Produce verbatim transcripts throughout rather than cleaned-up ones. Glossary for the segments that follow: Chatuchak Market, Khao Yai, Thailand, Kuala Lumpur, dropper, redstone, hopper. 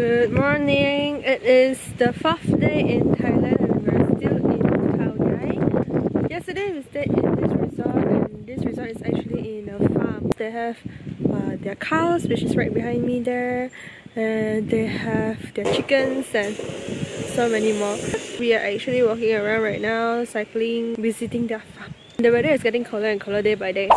Good morning. It is the fourth day in Thailand and we're still in Khao Yai. Yesterday we stayed in this resort, and this resort is actually in a farm. They have uh, their cows, which is right behind me there, and they have their chickens and so many more. We are actually walking around right now, cycling, visiting their farm. The weather is getting colder and colder day by day.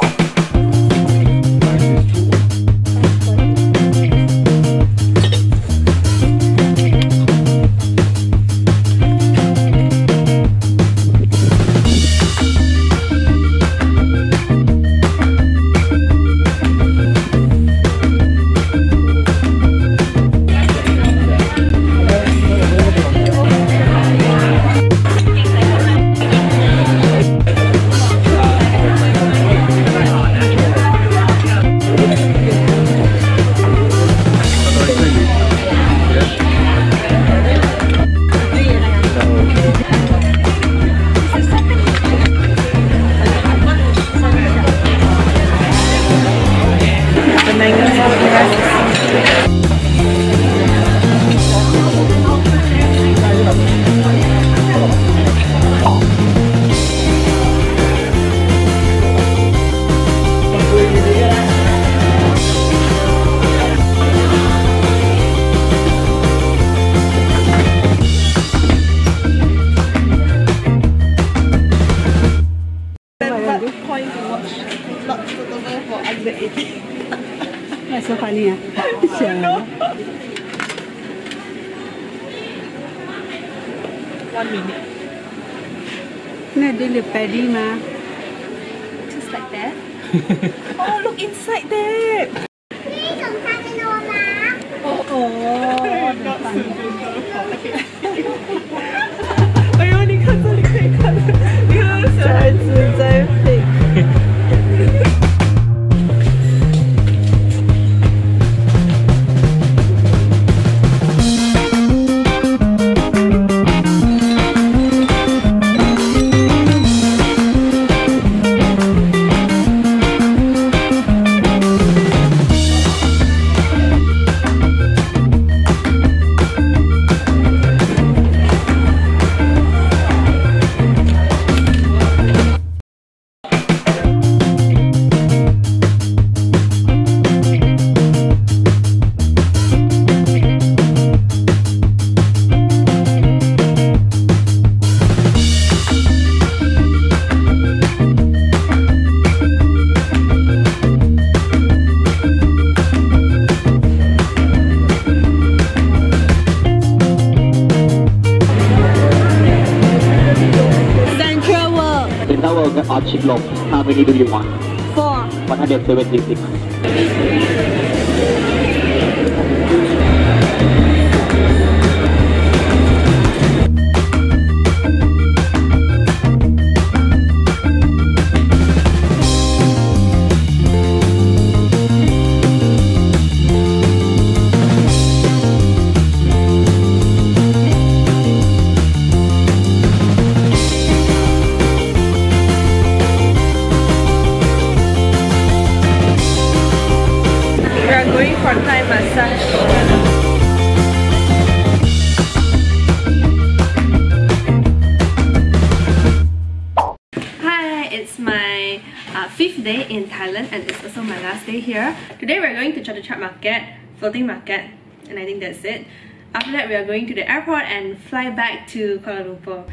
That's so funny, huh? One minute. Just like that. Oh, look inside there. Oh, oh. How many do you want? Four. one hundred seventy-six. Day in Thailand, and it's also my last day here. Today we're going to Chatuchak Market, floating market, and I think that's it. After that we are going to the airport and fly back to Kuala Lumpur.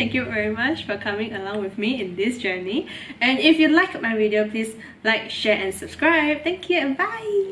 Thank you very much for coming along with me in this journey, and if you like my video, please like, share and subscribe. Thank you and bye.